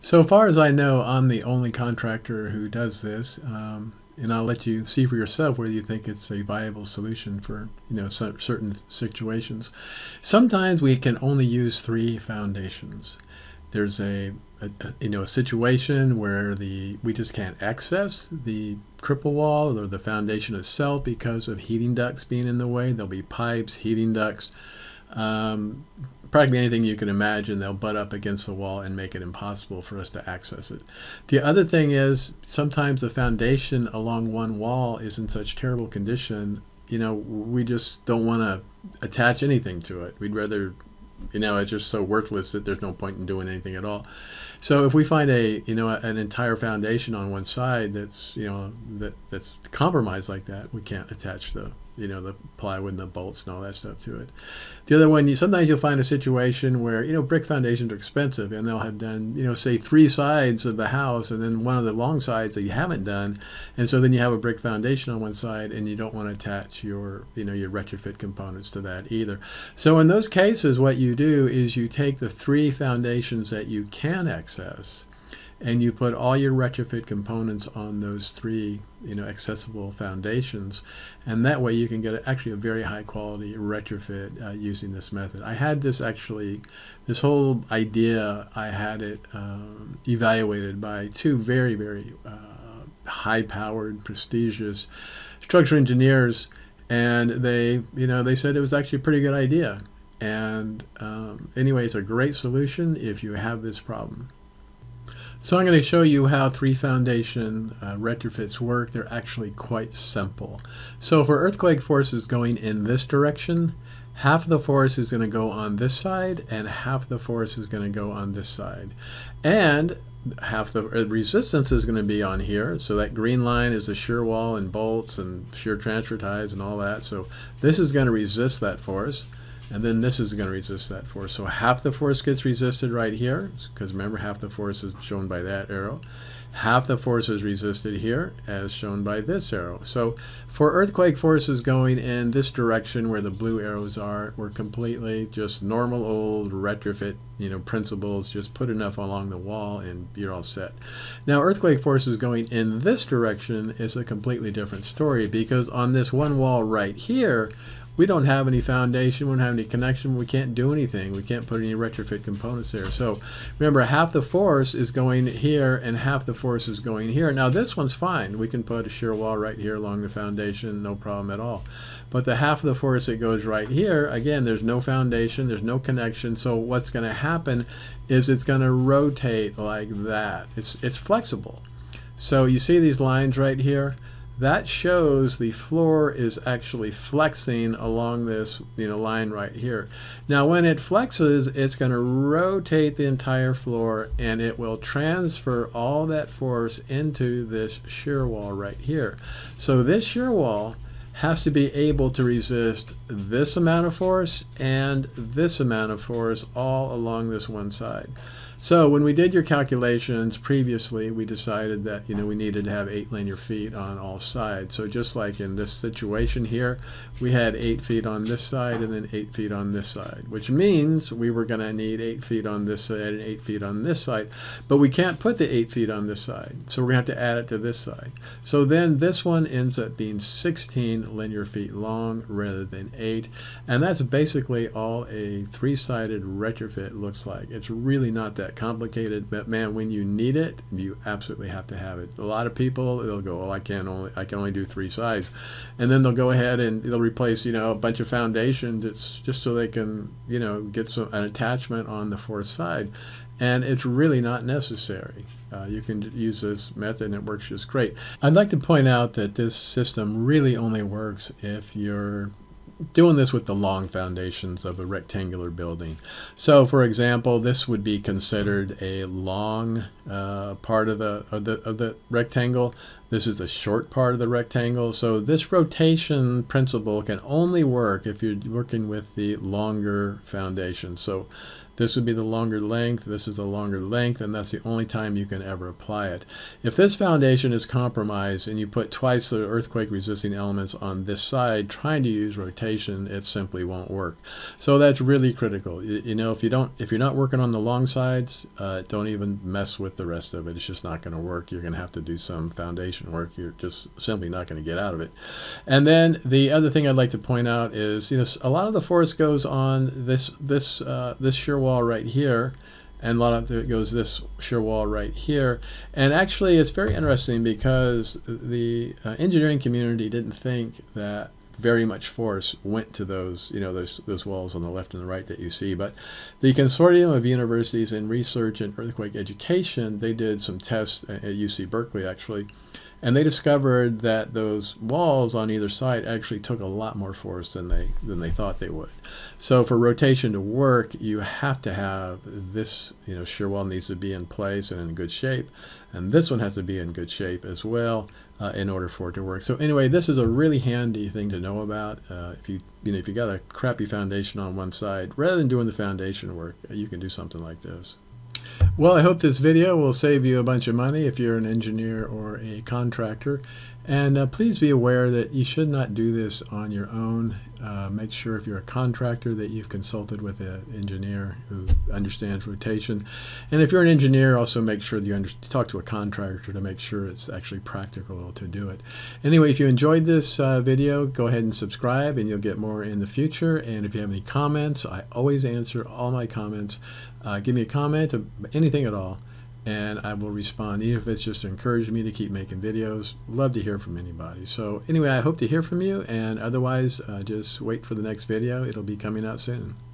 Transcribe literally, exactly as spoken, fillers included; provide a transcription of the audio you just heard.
So far as I know, I'm the only contractor who does this, um, and I'll let you see for yourself whether you think it's a viable solution for, you know, certain situations. Sometimes we can only use three foundations. There's a, a, a you know a situation where the we just can't access the cripple wall or the foundation itself because of heating ducts being in the way. There'll be pipes, heating ducts, um, practically anything you can imagine, they'll butt up against the wall and make it impossible for us to access it. The other thing is sometimes the foundation along one wall is in such terrible condition, you know, we just don't want to attach anything to it. We'd rather, you know, it's just so worthless that there's no point in doing anything at all. So if we find a, you know, an entire foundation on one side that's, you know, that that's compromised like that, we can't attach the, you know, the plywood and the bolts and all that stuff to it. The other one, you, sometimes you'll find a situation where, you know, brick foundations are expensive and they'll have done, you know, say three sides of the house and then one of the long sides that you haven't done. And so then you have a brick foundation on one side and you don't want to attach your, you know, your retrofit components to that either. So in those cases, what you do is you take the three foundations that you can access and you put all your retrofit components on those three, you know, accessible foundations, and that way you can get actually a very high quality retrofit uh, using this method. I had this actually, this whole idea, I had it um, evaluated by two very, very uh, high-powered, prestigious structural engineers, and they, you know, they said it was actually a pretty good idea. And um, anyway, it's a great solution if you have this problem. So I'm going to show you how three foundation uh, retrofits work. They're actually quite simple. So for earthquake forces going in this direction, half of the force is going to go on this side and half of the force is going to go on this side. And half the resistance is going to be on here. So that green line is the shear wall and bolts and shear transfer ties and all that. So this is going to resist that force. And then this is going to resist that force. So half the force gets resisted right here, because remember, half the force is shown by that arrow. Half the force is resisted here, as shown by this arrow. So for earthquake forces going in this direction where the blue arrows are, we're completely just normal old retrofit, you know, principles. Just put enough along the wall and you're all set. Now earthquake forces going in this direction is a completely different story, because on this one wall right here, we don't have any foundation, we don't have any connection, we can't do anything, we can't put any retrofit components there. So remember, half the force is going here and half the force is going here. Now this one's fine, we can put a shear wall right here along the foundation, no problem at all. But the half of the force that goes right here, again, there's no foundation, there's no connection, so what's going to happen is it's going to rotate like that. It's, it's flexible. So you see these lines right here? That shows the floor is actually flexing along this, you know, line right here. Now when it flexes, it's going to rotate the entire floor and it will transfer all that force into this shear wall right here. So this shear wall has to be able to resist this amount of force and this amount of force all along this one side. So when we did your calculations previously, we decided that, you know, we needed to have eight linear feet on all sides. So just like in this situation here, we had eight feet on this side and then eight feet on this side, which means we were going to need eight feet on this side and eight feet on this side. But we can't put the eight feet on this side, so we're going to have to add it to this side. So then this one ends up being sixteen linear feet long rather than eight. And that's basically all a three-sided retrofit looks like. It's really not that complicated, but man, when you need it, you absolutely have to have it. A lot of people, they'll go, oh, I can only I can only do three sides, and then they'll go ahead and they'll replace, you know, a bunch of foundations. It's just so they can, you know, get some an attachment on the fourth side, and it's really not necessary. Uh, you can use this method and it works just great. I'd like to point out that this system really only works if you're doing this with the long foundations of a rectangular building. So for example, this would be considered a long uh, part of the, of the of the rectangle. This is the short part of the rectangle. So this rotation principle can only work if you're working with the longer foundation. So This would be the longer length, this is the longer length, and that's the only time you can ever apply it. If this foundation is compromised and you put twice the earthquake resisting elements on this side trying to use rotation, it simply won't work. So that's really critical. You, you know, if you don't, if you're not working on the long sides, uh, don't even mess with the rest of it. It's just not going to work. You're going to have to do some foundation work. You're just simply not going to get out of it. And then the other thing I'd like to point out is, you know, a lot of the force goes on this this uh, this shear wall right here, and a lot of it goes this shear wall right here. And actually, it's very interesting because the uh, engineering community didn't think that very much force went to those, you know, those those walls on the left and the right that you see. But the Consortium of Universities in Research and Earthquake Education, they did some tests at U C Berkeley actually, and they discovered that those walls on either side actually took a lot more force than they than they thought they would. So for rotation to work, you have to have this, you know, shear wall needs to be in place and in good shape, and this one has to be in good shape as well, Uh, in order for it to work. So anyway, this is a really handy thing to know about. Uh, if you you know if you got a crappy foundation on one side, rather than doing the foundation work, you can do something like this. Well, I hope this video will save you a bunch of money if you're an engineer or a contractor. And uh, please be aware that you should not do this on your own. Uh, make sure if you're a contractor that you've consulted with an engineer who understands rotation. And if you're an engineer, also make sure that you under talk to a contractor to make sure it's actually practical to do it. Anyway, if you enjoyed this uh, video, go ahead and subscribe, and you'll get more in the future. And if you have any comments, I always answer all my comments. Uh, give me a comment, anything at all, and I will respond, even if it's just to encourage me to keep making videos. Love to hear from anybody. So anyway, I hope to hear from you, and otherwise, uh, just wait for the next video. It'll be coming out soon.